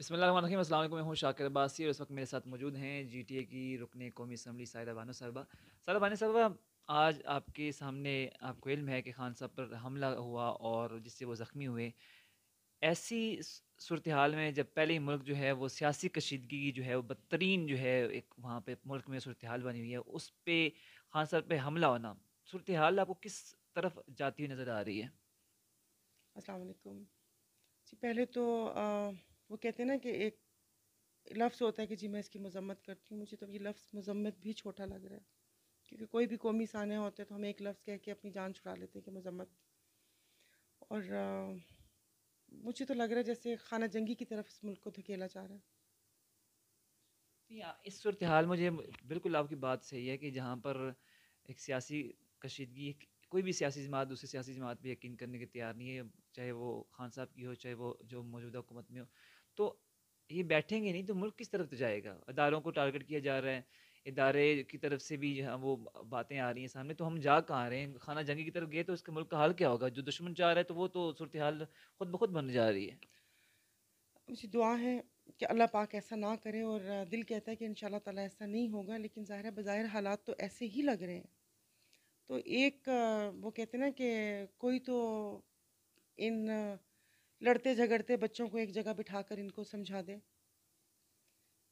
बिस्मिल्लाह अस्सलाम वालेकुम, मैं हूँ शाकिर अब्बासी और इस वक्त मेरे साथ मौजूद हैं GTA की रुकने कौमी असम्बली सायरा बानो साहिबा। सायरा बानो साहिबा, आज आपके सामने, आपको इल्म है कि खान साहब पर हमला हुआ और जिससे वो ज़ख्मी हुए। ऐसी सूरत हाल में जब पहले ही मुल्क जो है वो सियासी कशीदगी की जो है वो बदतरीन जो है एक वहाँ पे मुल्क में सूरत हाल बनी हुई है, उस पर खान साहब पे हमला होना, सूरत हाल आपको किस तरफ जाती हुई नज़र आ रही है? अस्सलाम वालेकुम जी। पहले तो वो कहते हैं ना कि एक लफ्ज़ होता है कि जी मैं इसकी मजम्मत करती हूँ, मुझे तो ये लफ्ज़ मजम्मत भी छोटा लग रहा है, क्योंकि कोई भी कौमी सान्या होता है तो हम एक लफ्ज़ कह के अपनी जान छुड़ा लेते हैं कि मजम्मत। और मुझे तो लग रहा है जैसे खाना जंगी की तरफ इस मुल्क को धकेला जा रहा है। इस सूरत हाल मुझे बिल्कुल आपकी बात सही है कि जहाँ पर एक सियासी कशीदगी, कोई भी सियासी जमात दूसरी सियासी जमात पर यकीन करने के तैयार नहीं है, चाहे वो खान साहब की हो, चाहे वो जो मौजूदा हुकूमत में हो, तो ये बैठेंगे नहीं तो मुल्क किस तरफ तो जाएगा। अदारों को टारगेट किया जा रहा है, इदारे की तरफ से भी वो बातें आ रही हैं सामने, तो हम जा कहाँ रहे हैं? खाना जंगी की तरफ गए तो उसके मुल्क का हाल क्या होगा? जो दुश्मन चाह रहा है तो वो तो सूरत हाल खुद ब खुद बन जा रही है। मुझे दुआ है कि अल्लाह पाक ऐसा ना करे और दिल कहता है कि इंशाल्लाह ताला ऐसा नहीं होगा, लेकिन ज़ाहिर बज़ाहिर हालात तो ऐसे ही लग रहे हैं। तो एक वो कहते हैं ना कि कोई तो इन लड़ते झगड़ते बच्चों को एक जगह बिठाकर इनको समझा दे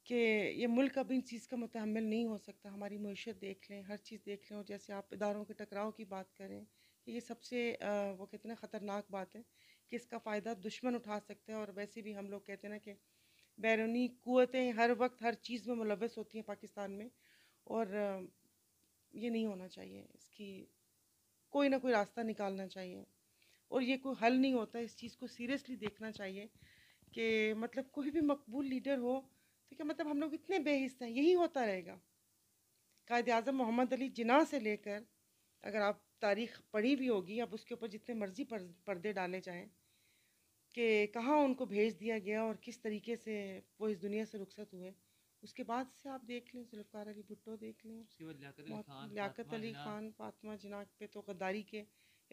कि ये मुल्क अब इन चीज़ का मुतहम्मिल नहीं हो सकता। हमारी मईशत देख लें, हर चीज़ देख लें, और जैसे आप इदारों के टकराव की बात करें कि ये सबसे वो कहते हैं ना ख़तरनाक बात है कि इसका फ़ायदा दुश्मन उठा सकते हैं। और वैसे भी हम लोग कहते हैं ना कि बैरूनी क़ुव्वतें हर वक्त हर चीज़ में मुलव्वस होती हैं पाकिस्तान में, और ये नहीं होना चाहिए, इसकी कोई ना कोई रास्ता निकालना चाहिए। और ये कोई हल नहीं होता, इस चीज़ को सीरियसली देखना चाहिए कि मतलब कोई भी मकबूल लीडर हो तो क्या मतलब हम लोग इतने बेहिस्त हैं? यही होता रहेगा। कायद आज़म मोहम्मद अली जिन्ना से लेकर, अगर आप तारीख़ पढ़ी भी होगी, अब उसके ऊपर जितने मर्जी पर्दे डाले जाएं कि कहाँ उनको भेज दिया गया और किस तरीके से वो इस दुनिया से रुखसत हुए, उसके बाद से आप देख लें, ज़ुल्फ़िकार अली भुट्टो देख लें, लियाकत अली खान, फ़ातिमा जिन्ना पे तो गद्दारी के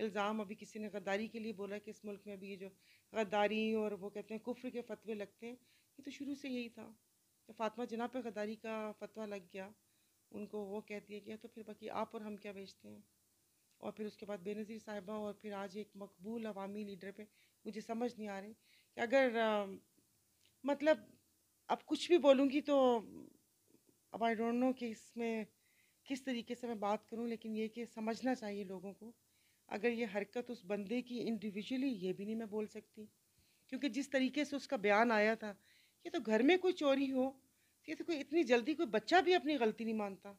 इल्ज़ाम, अभी किसी ने गद्दारी के लिए बोला कि इस मुल्क में अभी ये जो गद्दारी और वो कहते हैं कुफ्र के फतवे लगते हैं, ये तो शुरू से यही था। तो फ़ातिमा जिन्ना पे गद्दारी का फतवा लग गया, उनको वो कह दिया गया, तो फिर बाकी आप और हम क्या बेचते हैं? और फिर उसके बाद बेनज़ीर साहिबा, और फिर आज एक मकबूल अवामी लीडर पे मुझे समझ नहीं आ रही कि अगर मतलब अब कुछ भी बोलूँगी तो अब आई डोंट नो कि इसमें किस तरीके से मैं बात करूँ, लेकिन ये कि समझना चाहिए लोगों को, अगर ये हरकत उस बंदे की इंडिविजुअली, ये भी नहीं मैं बोल सकती, क्योंकि जिस तरीके से उसका बयान आया था, ये तो घर में कोई चोरी हो, ये तो कोई इतनी जल्दी कोई बच्चा भी अपनी गलती नहीं मानता।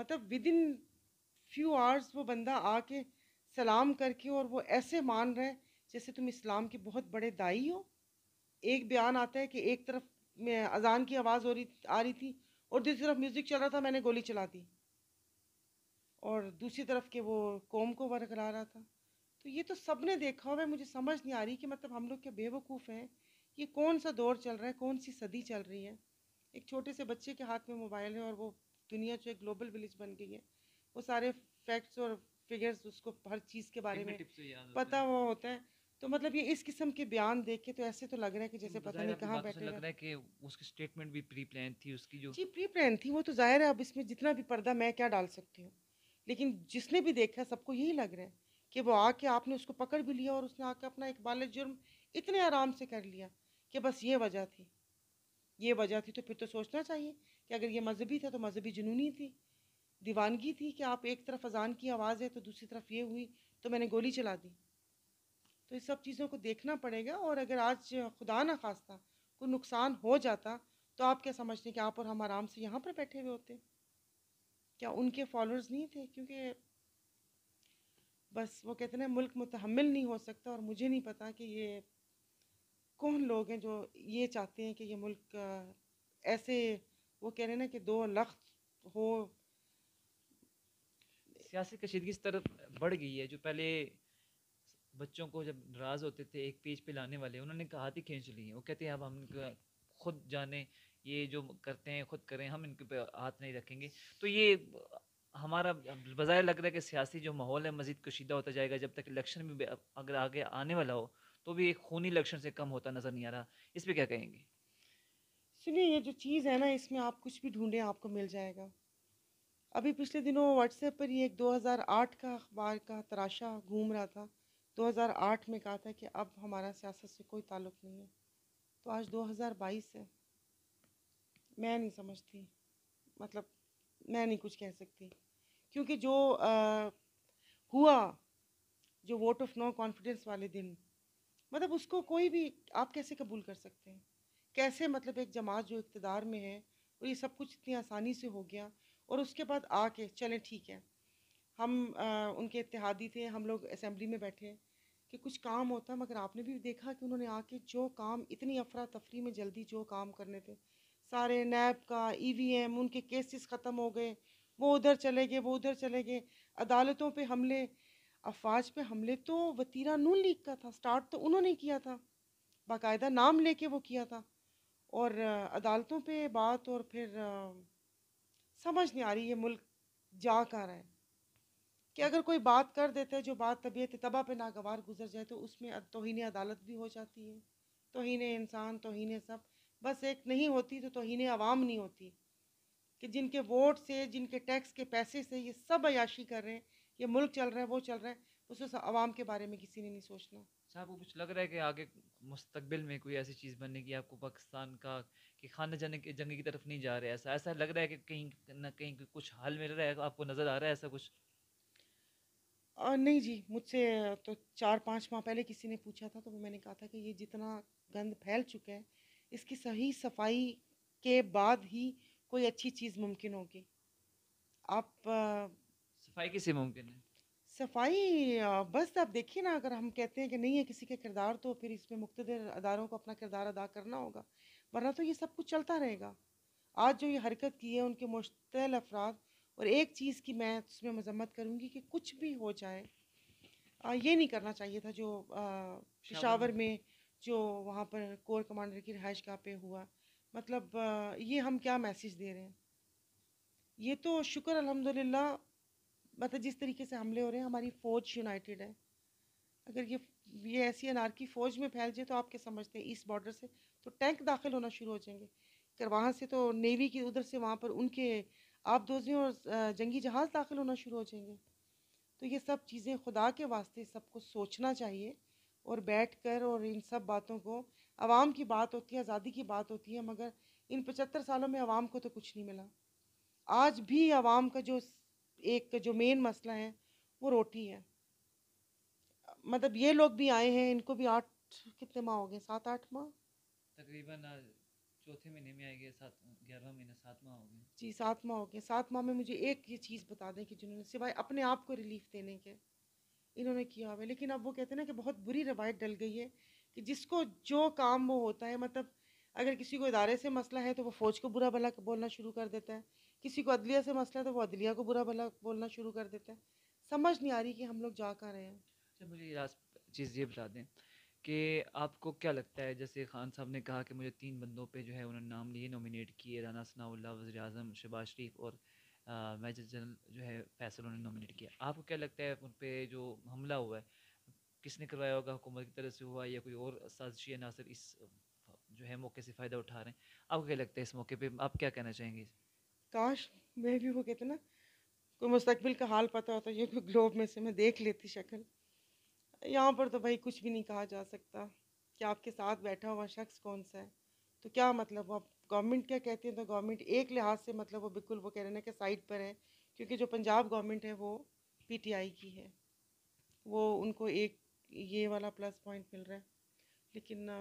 मतलब विदिन फ्यू आवर्स वो बंदा आके सलाम करके और वो ऐसे मान रहा है जैसे तुम इस्लाम के बहुत बड़े दाई हो। एक बयान आता है कि एक तरफ में अजान की आवाज़ आ रही थी और दूसरी तरफ म्यूज़िक चल रहा था, मैंने गोली चला दी, और दूसरी तरफ के वो कौम को वरगला रहा था। तो ये तो सब ने देखा हुआ है। मुझे समझ नहीं आ रही कि मतलब हम लोग क्या बेवकूफ़ हैं? ये कौन सा दौर चल रहा है, कौन सी सदी चल रही है? एक छोटे से बच्चे के हाथ में मोबाइल है और वो दुनिया जो एक ग्लोबल विलेज बन गई है, वो सारे फैक्ट्स और फिगर्स उसको हर चीज़ के बारे में पता हुआ होता है। तो मतलब ये इस किस्म के बयान देख के तो ऐसे तो लग रहा है कि जैसे पता नहीं कहाँ बैठे लग रहा है कि उसकी स्टेटमेंट भी प्री प्लान थी, उसकी जो जी प्री प्लान थी वो तो ज़ाहिर है। अब इसमें जितना भी पर्दा मैं क्या डाल सकती हूँ, लेकिन जिसने भी देखा सबको यही लग रहा है कि वो आके आपने उसको पकड़ भी लिया और उसने आके अपना इकबाल जुर्म इतने आराम से कर लिया कि बस ये वजह थी, ये वजह थी। तो फिर तो सोचना चाहिए कि अगर ये मजहबी था तो मजहबी जुनूनी थी, दीवानगी थी कि आप एक तरफ अजान की आवाज़ है तो दूसरी तरफ ये हुई तो मैंने गोली चला दी। तो इस सब चीज़ों को देखना पड़ेगा। और अगर आज खुदा न खास्ता कोई नुकसान हो जाता तो आप क्या समझते कि आप और हम आराम से यहाँ पर बैठे हुए होते? क्या उनके फॉलोअर्स नहीं थे? क्योंकि बस वो कहते हैं मुल्क मुतहम्मिल नहीं हो सकता। और मुझे नहीं पता कि ये कौन लोग हैं जो ये चाहते हैं कि ये मुल्क ऐसे, वो कह रहे हैं ना कि दो लख्त हो। सियासी कशीदगी इस तरफ बढ़ गई है। जो पहले बच्चों को जब नाराज़ होते थे एक पेज पे लाने वाले, उन्होंने हाथ ही खींच लिए, वो कहते हैं अब हम खुद जाने, ये जो करते हैं खुद करें, हम इनके पे हाथ नहीं रखेंगे। तो ये हमारा बज़ाहिर लग रहा है कि सियासी जो माहौल है मज़ीद कशीदा होता जाएगा। जब तक इलेक्शन भी अगर आगे आने वाला हो तो भी एक खूनी इलेक्शन से कम होता नज़र नहीं आ रहा, इस पर क्या कहेंगे? सुनिए, ये जो चीज़ है ना, इसमें आप कुछ भी ढूंढें आपको मिल जाएगा। अभी पिछले दिनों व्हाट्सएप पर ही एक 2008 का अखबार का तराशा घूम रहा था। 2008 में कहा था कि अब हमारा सियासत से कोई ताल्लुक़ नहीं है, तो आज 2022 है। मैं नहीं समझती, मतलब मैं नहीं कुछ कह सकती, क्योंकि जो हुआ, जो वोट ऑफ नो कॉन्फिडेंस वाले दिन, मतलब उसको कोई भी आप कैसे कबूल कर सकते हैं? कैसे, मतलब एक जमात जो इक़्तिदार में है और ये सब कुछ इतनी आसानी से हो गया, और उसके बाद आके चलें ठीक है हम उनके इत्तेहादी थे, हम लोग असेंबली में बैठे कि कुछ काम होता, मगर आपने भी देखा कि उन्होंने आके जो काम इतनी अफरा तफरी में जल्दी जो काम करने थे, सारे नैब का, EVM, उनके केसेस ख़त्म हो गए, वो उधर चले गए, वो उधर चले गए, अदालतों पे हमले, अफवाज पे हमले। तो वतीरा नून लीग का था, स्टार्ट तो उन्होंने किया था, बाकायदा नाम लेके वो किया था, और अदालतों पे बात, और फिर समझ नहीं आ रही ये मुल्क जा कहाँ रहा है कि अगर कोई बात कर देता है, जो बात तबीयत तबा पे नागवार गुजर जाए, तो उसमें तौहीन अदालत भी हो जाती है, तौहीन इंसान, तौहीन सब, बस एक नहीं होती तो तौहीन आवाम नहीं होती, कि जिनके वोट से, जिनके टैक्स के पैसे से ये सब अयाशी कर रहे हैं, ये मुल्क चल रहा है, वो चल रहा है, उसमें आवाम के बारे में किसी ने नहीं सोचना। साहब, वो कुछ लग रहा है कि आगे मुस्तकबिल में कोई ऐसी चीज़ बनने की, आपको पाकिस्तान का कि खाना जाने की जंग की तरफ नहीं जा रहा है, ऐसा ऐसा लग रहा है कि कहीं ना कहीं कुछ हाल मिल रहा है, आपको नज़र आ रहा है ऐसा कुछ? नहीं जी, मुझसे तो 4-5 माह पहले किसी ने पूछा था, तो मैंने कहा था कि ये जितना गंद फैल चुका है, इसकी सही सफाई के बाद ही कोई अच्छी चीज़ मुमकिन होगी। आप सफाई किसे मुमकिन है? सफाई बस आप देखिए ना, अगर हम कहते हैं कि नहीं है किसी के किरदार, तो फिर इसमें मुख्तलिफ अदारों को अपना किरदार अदा करना होगा, वरना तो ये सब कुछ चलता रहेगा। आज जो ये हरकत की है उनके मुश्तल अफराद, और एक चीज़ की मैं उसमें मजम्मत करूँगी कि कुछ भी हो जाए ये नहीं करना चाहिए था, जो पेशावर में जो वहाँ पर कोर कमांडर की रिहाइश गाह पे हुआ, मतलब ये हम क्या मैसेज दे रहे हैं? ये तो शुक्र अल्हम्दुलिल्लाह, मतलब जिस तरीके से हमले हो रहे हैं, हमारी फ़ौज यूनाइटेड है। अगर ये ऐसी अनारकी फ़ौज में फैल जाए, तो आप क्या समझते हैं, ईस्ट बॉर्डर से तो टैंक दाखिल होना शुरू हो जाएंगे, फिर वहाँ से तो नेवी की उधर से वहाँ पर उनके आबदोजियों और जंगी जहाज़ दाखिल होना शुरू हो जाएंगे। तो ये सब चीज़ें खुदा के वास्ते सबको सोचना चाहिए, और बैठकर, और इन सब बातों को, आवाम की बात होती है, आज़ादी की बात होती है, मगर इन 75 सालों में आवाम को तो कुछ नहीं मिला। आज भी आवाम का जो जो मेन मसला है वो रोटी है। मतलब ये लोग भी आए हैं, इनको भी 8 कितने माह हो गए, 7-8 माह तकरीबन, चौथे महीने में आएंगे, 7-11 महीना 7 माह हो गए जी, 7 माह हो गए। 7 माह में मुझे एक ये चीज़ बता दें कि जिन्होंने सिवाय अपने आप को रिलीफ देने के इन्होंने किया हुआ है, लेकिन अब वो कहते हैं ना कि बहुत बुरी रवायत डल गई है कि जिसको जो काम वो होता है, मतलब अगर किसी को इदारे से मसला है तो वो फ़ौज को बुरा भला बोलना शुरू कर देता है, किसी को अदलिया से मसला है तो वो अदलिया को बुरा भला बोलना शुरू कर देता है। समझ नहीं आ रही कि हम लोग जा कहाँ रहे हैं। अच्छा, मुझे लास्ट चीज़ ये बता दें कि आपको क्या लगता है, जैसे खान साहब ने कहा कि मुझे 3 बंदों पे जो है उन्होंने नाम लिए नॉमिनेट किए, राना सनाउल्लाह, वज़ीर-ए-आज़म शबाज शरीफ, और मेजर जनरल जो है फैसल, उन्होंने नॉमिनेट किया। आपको क्या लगता है उन पर जो हमला हुआ है किसने करवाया होगा, हुकूमत की तरफ से हुआ या कोई और साजिशी अनासर इस जो है मौके से फ़ायदा उठा रहे हैं? आपको क्या लगता है इस मौके पे, आप क्या कहना चाहेंगे? काश मैं भी, वो कहते ना, कोई मुस्तकबिल का हाल पता होता, ये कोई ग्लोब में से मैं देख लेती शक्ल। यहाँ पर तो भाई कुछ भी नहीं कहा जा सकता कि आपके साथ बैठा हुआ शख्स कौन सा है, तो क्या मतलब आप गवर्नमेंट क्या कहती है, तो गवर्नमेंट एक लिहाज से मतलब वो बिल्कुल वो कह रहे हैं कि साइड पर है, क्योंकि जो पंजाब गवर्नमेंट है वो PTI की है, वो उनको एक ये वाला प्लस पॉइंट मिल रहा है। लेकिन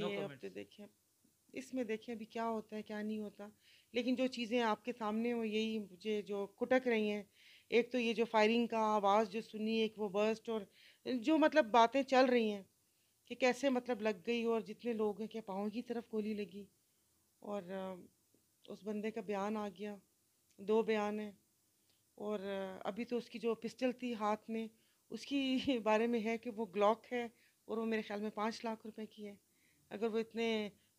ये अब तो देखें, इसमें देखें अभी क्या होता है क्या नहीं होता, लेकिन जो चीज़ें आपके सामने वो यही मुझे जो कुटक रही हैं, एक तो ये जो फायरिंग का आवाज़ जो सुनी, एक वो बर्स्ट, और जो मतलब बातें चल रही हैं कि कैसे मतलब लग गई, और जितने लोग हैं कि पाँव की तरफ गोली लगी, और उस बंदे का बयान आ गया, 2 बयान हैं, और अभी तो उसकी जो पिस्टल थी हाथ में, उसकी बारे में है कि वो ग्लॉक है, और वो मेरे ख्याल में 5 लाख रुपए की है। अगर वो इतने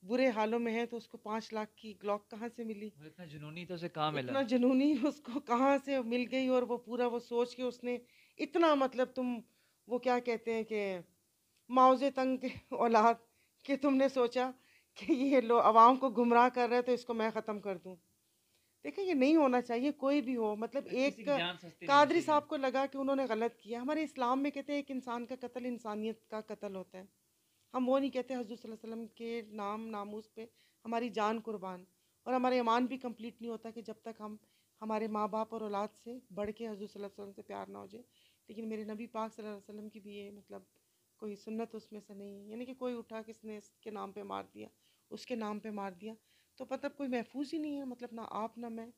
बुरे हालों में है तो उसको 5 लाख की ग्लॉक कहाँ से मिली? इतना जुनूनी तो उसे कहाँ मिला, इतना जुनूनी उसको कहाँ से मिल गई? और वो पूरा वो सोच के उसने इतना, मतलब तुम वो क्या कहते हैं कि माओज़े तंग के औलाद कि तुमने सोचा कि ये लोग आवाम को गुमराह कर रहे हैं तो इसको मैं ख़त्म कर दूं। देखिए ये नहीं होना चाहिए, कोई भी हो। मतलब एक कादरी साहब को लगा कि उन्होंने गलत किया। हमारे इस्लाम में कहते हैं एक इंसान का कत्ल इंसानियत का कत्ल होता है। हम वो नहीं कहते हुज़ूर सल्लल्लाहु अलैहि वसल्लम के नाम नामूस पे हमारी जान कुर्बान, और हमारे ईमान भी कम्प्लीट नहीं होता कि जब तक हम हमारे माँ बाप और औलाद से बढ़ के हुज़ूर सल्लल्लाहु अलैहि वसल्लम से प्यार ना हो जाए। लेकिन मेरे नबी पाक सल्लल्लाहु अलैहि वसल्लम की भी ये मतलब कोई सुन्नत उसमें से नहीं है, यानी कि कोई उठा किसने इसके नाम पे मार दिया, उसके नाम पे मार दिया, तो मतलब कोई महफूज ही नहीं है, मतलब ना आप ना मैं।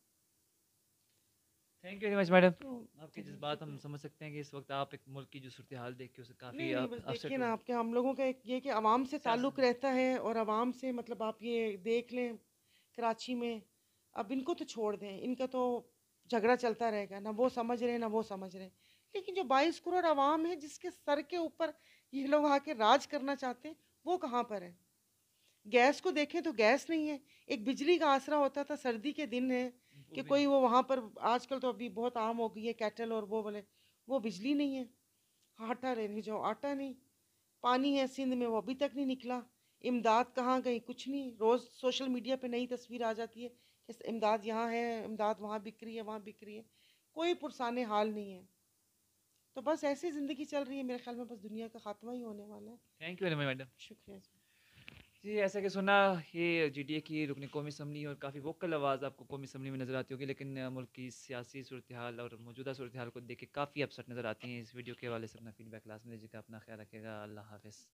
Thank you very much madam, आपकी जज्बात हम समझ सकते हैं कि इस वक्त आप एक मुल्क की जो सूरत हाल देख के उसे काफ़ी देखिए ना आपके हम लोगों का एक ये कि आवाम से ताल्लुक़ रहता है, और आवाम से मतलब आप ये देख लें कराची में, अब इनको तो छोड़ दें, इनका तो झगड़ा चलता रहेगा, ना वो समझ रहे हैं ना वो समझ रहे हैं, लेकिन जो 22 करोड़ आवाम है जिसके सर के ऊपर ये लोग आके राज करना चाहते हैं वो कहाँ पर है। गैस को देखें तो गैस नहीं है, एक बिजली का आसरा होता था, सर्दी के दिन है कि कोई वो वहाँ पर आजकल तो अभी बहुत आम हो गई है कैटल, और वो बोले वो बिजली नहीं है, आटा रहने जाओ आटा नहीं, पानी है सिंध में वो अभी तक नहीं निकला, इमदाद कहाँ गई, कुछ नहीं। रोज़ सोशल मीडिया पर नई तस्वीर आ जाती है कि इमदाद यहाँ है, इमदाद वहाँ बिक रही है, वहाँ बिक रही है, कोई पुरसाने हाल नहीं है। तो बस ऐसी ज़िंदगी चल रही है, मेरे ख्याल में बस दुनिया का खात्मा ही होने वाला है। Thank you very much madam, शुक्रिया जी। ऐसा कि सुना ये GDA की रुकने कौमी असम्बली और काफ़ी वोकल आवाज़ आपको कौमी असम्बली में नज़र आती होगी, लेकिन मुल्क की सियासी सूरत हाल और मौजूदा सूरत हाल को देख के काफ़ी अपसेट नज़र आती हैं। इस वीडियो के हवाले से अपना फीडबैक लास्ट में दीजिएगा, अपना ख्याल रखिएगा, अल्लाह हाफिज़।